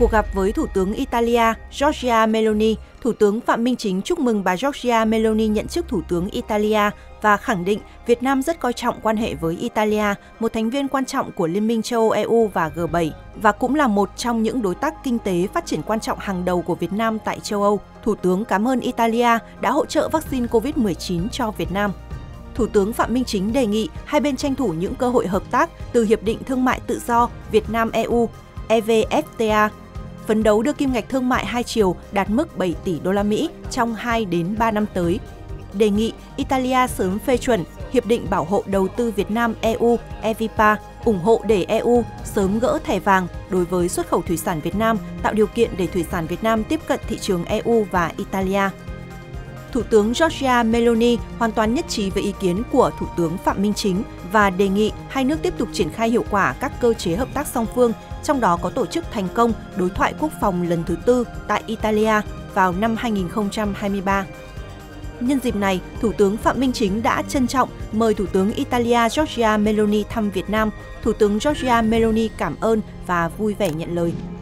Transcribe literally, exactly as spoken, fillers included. cuộc gặp với Thủ tướng Italia Giorgia Meloni, Thủ tướng Phạm Minh Chính chúc mừng bà Giorgia Meloni nhận chức Thủ tướng Italia và khẳng định Việt Nam rất coi trọng quan hệ với Italia, một thành viên quan trọng của Liên minh châu Âu E U và G bảy, và cũng là một trong những đối tác kinh tế phát triển quan trọng hàng đầu của Việt Nam tại châu Âu. Thủ tướng cảm ơn Italia đã hỗ trợ vaccine Covid mười chín cho Việt Nam. Thủ tướng Phạm Minh Chính đề nghị hai bên tranh thủ những cơ hội hợp tác từ Hiệp định Thương mại Tự do Việt Nam-e u, E V F T A, phấn đấu đưa kim ngạch thương mại hai chiều đạt mức bảy tỷ đô la Mỹ trong hai đến ba năm tới. Đề nghị Italia sớm phê chuẩn Hiệp định Bảo hộ Đầu tư Việt Nam-e u, E V I P A, ủng hộ để E U sớm gỡ thẻ vàng đối với xuất khẩu thủy sản Việt Nam, tạo điều kiện để thủy sản Việt Nam tiếp cận thị trường E U và Italia. Thủ tướng Giorgia Meloni hoàn toàn nhất trí với ý kiến của Thủ tướng Phạm Minh Chính và đề nghị hai nước tiếp tục triển khai hiệu quả các cơ chế hợp tác song phương, trong đó có tổ chức thành công đối thoại quốc phòng lần thứ tư tại Italia vào năm hai nghìn không trăm hai mươi ba. Nhân dịp này, Thủ tướng Phạm Minh Chính đã trân trọng mời Thủ tướng Italia Giorgia Meloni thăm Việt Nam. Thủ tướng Giorgia Meloni cảm ơn và vui vẻ nhận lời.